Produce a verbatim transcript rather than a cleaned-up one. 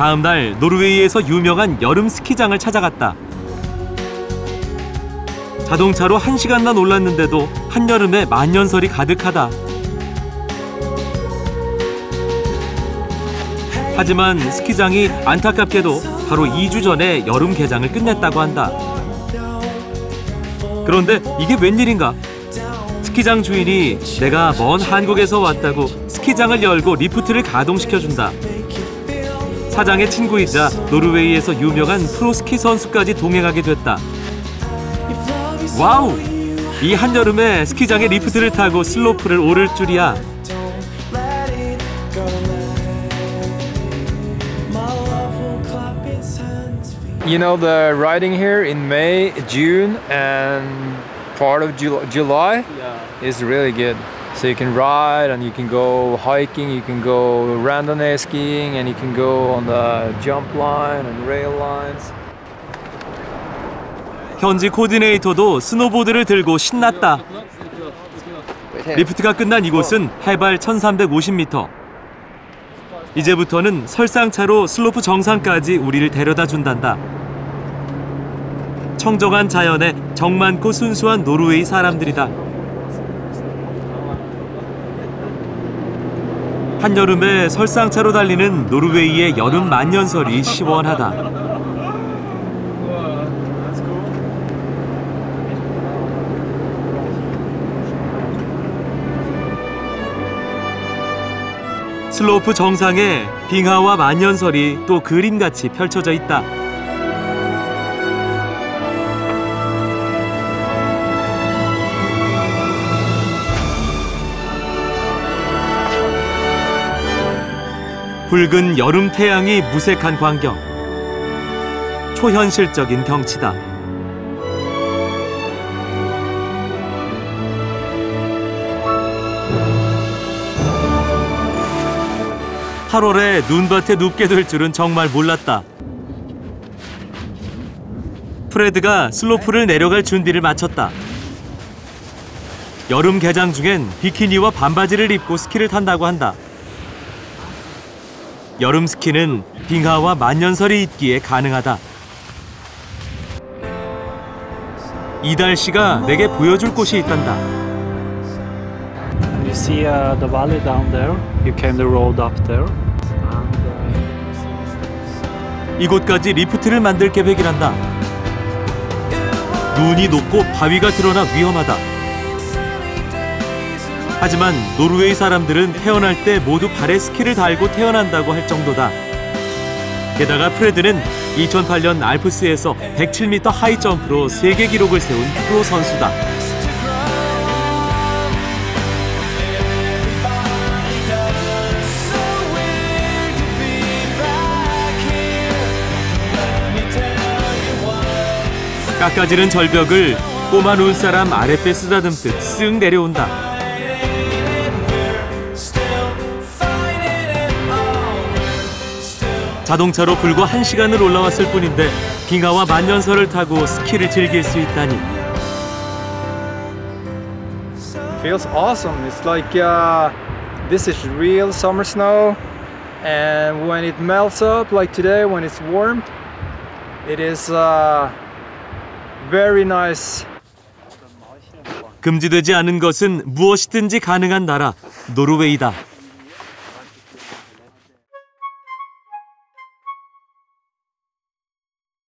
다음 날 노르웨이에서 유명한 여름 스키장을 찾아갔다. 자동차로 한 시간만 올랐는데도 한여름에 만년설이 가득하다. 하지만 스키장이 안타깝게도 바로 이 주 전에 여름 개장을 끝냈다고 한다. 그런데 이게 웬일인가? 스키장 주인이 내가 먼 한국에서 왔다고 스키장을 열고 리프트를 가동시켜준다. 사장의 친구이자 노르웨이에서 유명한 프로스키 선수까지 동행하게 됐다. 와우! 이 한여름에 스키장에 리프트를 타고 슬로프를 오를 줄이야. You know, the riding here in May, June and part of July is really good. So you can ride and you can go hiking, you can go randonnée skiing and you can go on the jump line and rail lines. 현지 코디네이터도 스노보드를 들고 신났다. 리프트가 끝난 이곳은 해발 천삼백오십 미터. 이제부터는 설상차로 슬로프 정상까지 우리를 데려다 준단다. 청정한 자연에 정 많고 순수한 노르웨이 사람들이다. 한여름에 설상차로 달리는 노르웨이의 여름 만년설이 시원하다. 슬로프 정상에 빙하와 만년설이 또 그림같이 펼쳐져 있다. 붉은 여름 태양이 무색한 광경. 초현실적인 경치다. 팔월에 눈밭에 눕게 될 줄은 정말 몰랐다. 프레드가 슬로프를 내려갈 준비를 마쳤다. 여름 개장 중엔 비키니와 반바지를 입고 스키를 탄다고 한다. 여름 스키는 빙하와 만년설이 있기에 가능하다. 이달 씨가 내게 보여줄 곳이 있단다. You see uh, the valley down there. You came the road up there. 이곳까지 리프트를 만들 계획이란다. 눈이 녹고 바위가 드러나 위험하다. 하지만 노르웨이 사람들은 태어날 때 모두 발에 스키를 달고 태어난다고 할 정도다. 게다가 프레드는 이천팔 년 알프스에서 백칠 미터 하이점프로 세계 기록을 세운 프로 선수다. 깎아지는 절벽을 꼬마 눈사람 아랫배 쓰다듬듯 쓱 내려온다. 자동차로 불과 한 시간을 올라왔을 뿐인데 빙하와 만년설을 타고 스키를 즐길 수 있다니. Feels awesome. It's like uh, this is real summer snow, and when it melts up like today, when it's warm, it is. Uh... Very nice. 금지되지 않은 것은 무엇이든지 가능한 나라, 노르웨이다.